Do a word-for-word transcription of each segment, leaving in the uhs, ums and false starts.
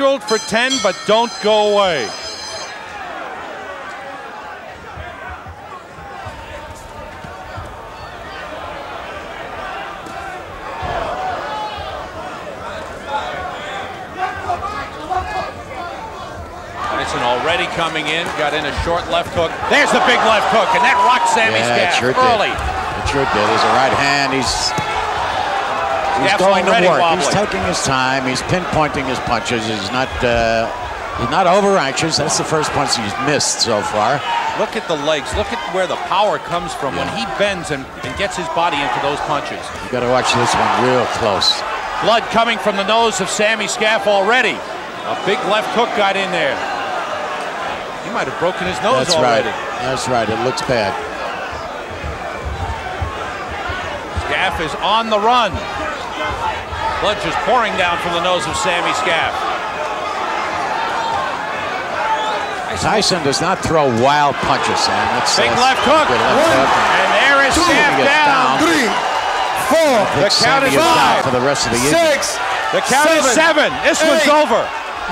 scheduled for ten, but don't go away. Already coming in, got in a short left hook. There's the big left hook, and that rocked Sammy yeah, Scaff early. It sure did. He's a right hand. He's, he's going to work. Wobbly. He's taking his time. He's pinpointing his punches. He's not uh, he's not over anxious. That's the first punch he's missed so far. Look at the legs. Look at where the power comes from yeah. when he bends and, and gets his body into those punches. You got to watch this one real close. Blood coming from the nose of Sammy Scaff already. A big left hook got in there. He might have broken his nose That's already. Right. That's right. It looks bad. Scaff is on the run. Blood just pouring down from the nose of Sammy Scaff. Tyson does not throw wild punches, Sam. That's big uh, left hook. Left hook. And there is Scaff down. down. Three, four. The count Sammy is five. For the rest of the six. Injury. The count seven, is seven. This eight, one's over.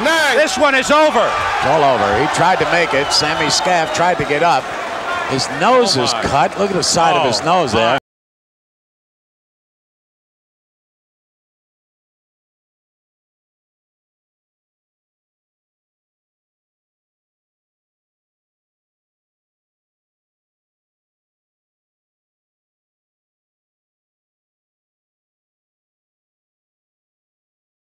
Nine. This one is over. It's all over. He tried to make it. Sammy Scaff tried to get up. His nose oh is cut. Look at the side oh. of his nose there.